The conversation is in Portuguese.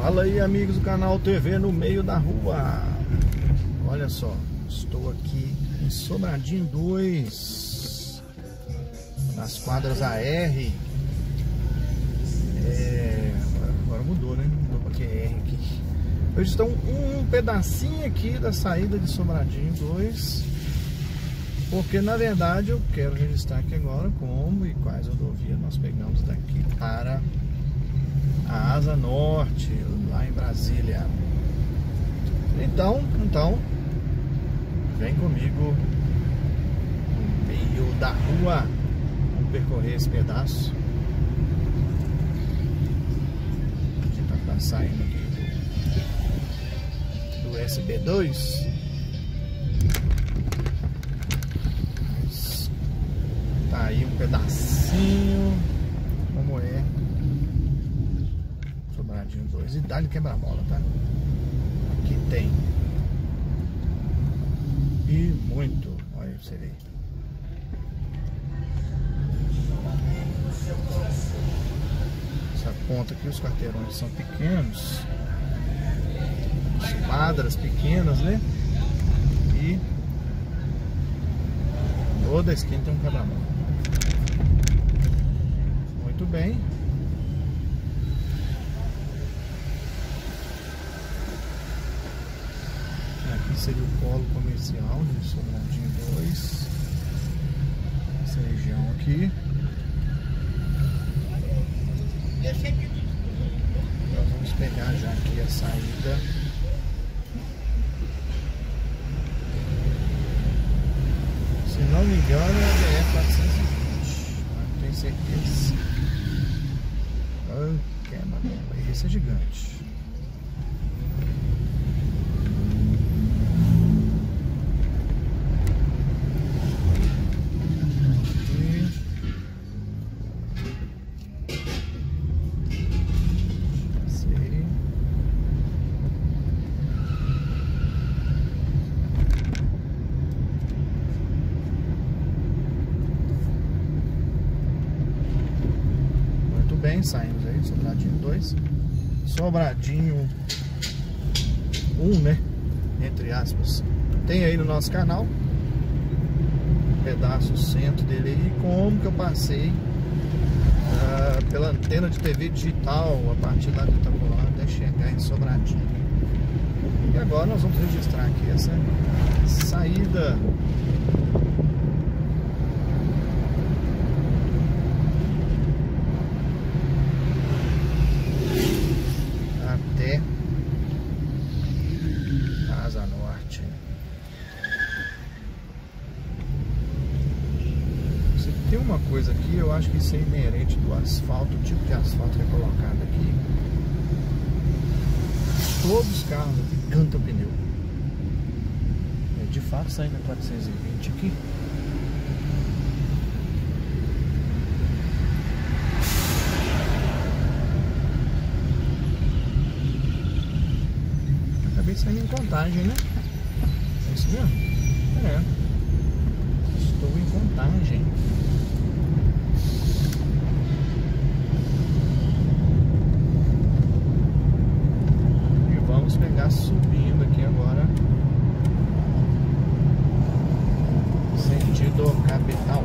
Fala aí, amigos do canal TV no Meio da Rua. Olha só, estou aqui em Sobradinho 2, nas quadras AR. Agora mudou, né? Mudou pra QR aqui. Hoje estão um pedacinho aqui da saída de Sobradinho 2, porque na verdade eu quero registrar aqui agora como e quais rodovias nós pegamos daqui para a Asa Norte, lá em Brasília. Então, vem comigo no meio da rua. Vamos percorrer esse pedaço. Aqui tá saindo aqui do SB2. Tá aí um pedacinho. Como é? Sobradinho 2. E dá-lhe quebra-mola, tá? Aqui tem. E muito. Olha aí pra você ver. Essa ponta aqui, os quarteirões são pequenos. As quadras pequenas, né? E toda a esquina tem um quebra-mola. Muito bem. Seria o polo comercial de Sobradinho 2, essa região aqui. Nós vamos pegar já aqui a saída . Se não me engano é a BR-420, não tenho certeza. Esse é gigante. Saímos aí, Sobradinho 2, Sobradinho 1, né? Entre aspas. Tem aí no nosso canal um pedaço centro dele aí, como que eu passei pela antena de TV digital a partir lá de Itapuã até chegar em Sobradinho. E agora nós vamos registrar aqui essa saída. Tem uma coisa aqui, eu acho que isso é inerente do asfalto, o tipo de asfalto que é colocado aqui. Todos os carros aqui cantam pneu. De fato, saindo a 420 aqui. Acabei saindo em Contagem, né? É isso mesmo? É. Estou em Contagem. Subindo aqui agora, sentido capital.